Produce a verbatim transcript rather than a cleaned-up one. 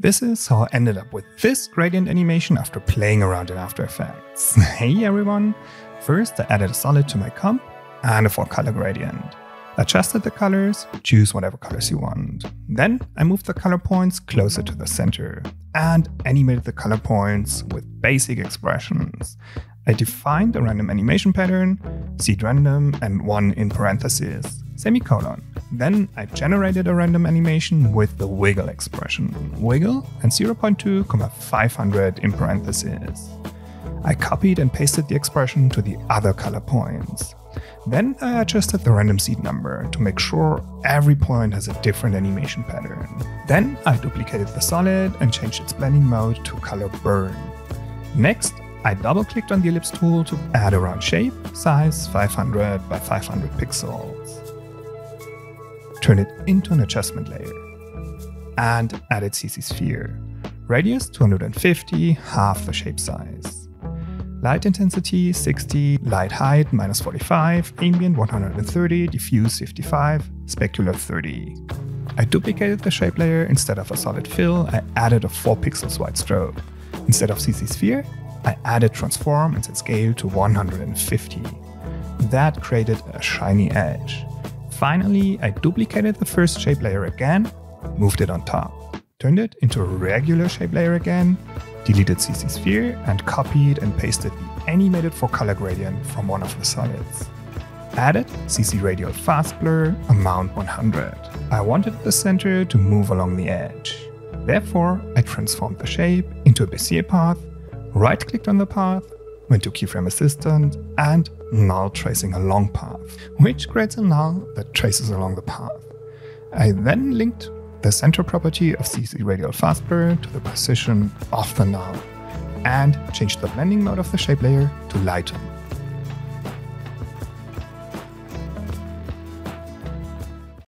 This is how I ended up with this gradient animation after playing around in After Effects. Hey everyone! First I added a solid to my comp and a four color gradient. Adjusted the colors, choose whatever colors you want. Then I moved the color points closer to the center and animated the color points with basic expressions. I defined a random animation pattern, seed random and one in parentheses, semicolon. Then I generated a random animation with the wiggle expression, wiggle and zero point two, five hundred in parentheses. I copied and pasted the expression to the other color points. Then I adjusted the random seed number to make sure every point has a different animation pattern. Then I duplicated the solid and changed its blending mode to color burn. Next, I double clicked on the ellipse tool to add a round shape, size five hundred by five hundred pixels. Turn it into an adjustment layer and added C C Sphere. Radius two hundred fifty, half the shape size. Light intensity sixty, light height minus forty-five, ambient one hundred thirty, diffuse fifty-five, specular thirty. I duplicated the shape layer. Instead of a solid fill, I added a four pixels wide stroke. Instead of C C Sphere, I added transform and set scale to one hundred fifty. That created a shiny edge. Finally, I duplicated the first shape layer again, moved it on top, turned it into a regular shape layer again, deleted C C Sphere and copied and pasted the animated four color gradient from one of the solids. Added C C Radial Fast Blur, amount one hundred. I wanted the center to move along the edge. Therefore, I transformed the shape into a Bezier path, right-clicked on the path, went to Keyframe Assistant and null tracing a long path, which creates a null that traces along the path. I then linked the center property of C C Radial Fast Blur to the position of the null and changed the blending mode of the shape layer to lighten.